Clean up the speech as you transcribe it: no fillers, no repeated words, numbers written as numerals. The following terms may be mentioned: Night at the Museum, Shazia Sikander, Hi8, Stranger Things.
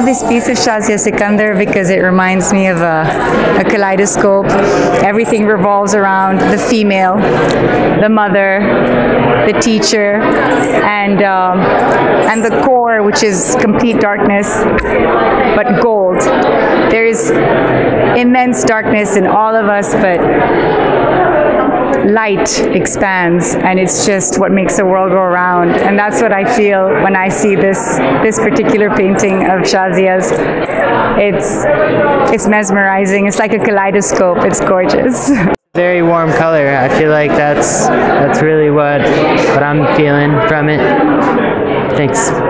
love this piece of Shazia Sikander because it reminds me of a kaleidoscope. Everything revolves around the female, the mother, the teacher, and the core, which is complete darkness, but gold. There is immense darkness in all of us, but light expands, and it's just what makes the world go around. And that's what I feel when I see this particular painting of Shazia's. It's mesmerizing. It's like a kaleidoscope. It's gorgeous. Very warm color. I feel like that's really what I'm feeling from it. Thanks.